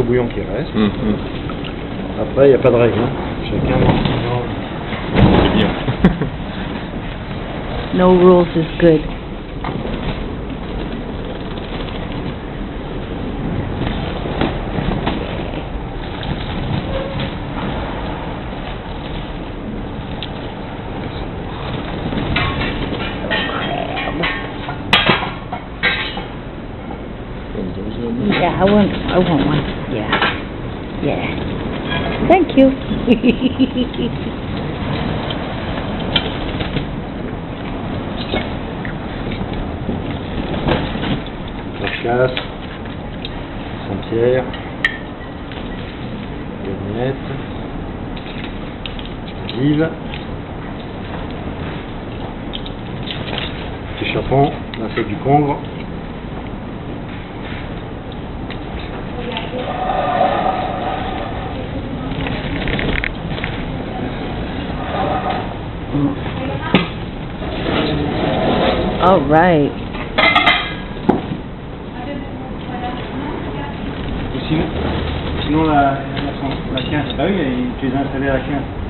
Le bouillon qui reste. Après, il n'y a pas de règle. Chacun c'est bien. No rules is good. Yeah, I want one. Yeah. Yeah. Thank you. La Rascasse, Saint Pierre, Grenette, Vive, Chapon, La Folie du Congre. All right. Sinon la 15, tu les as installés à la 15.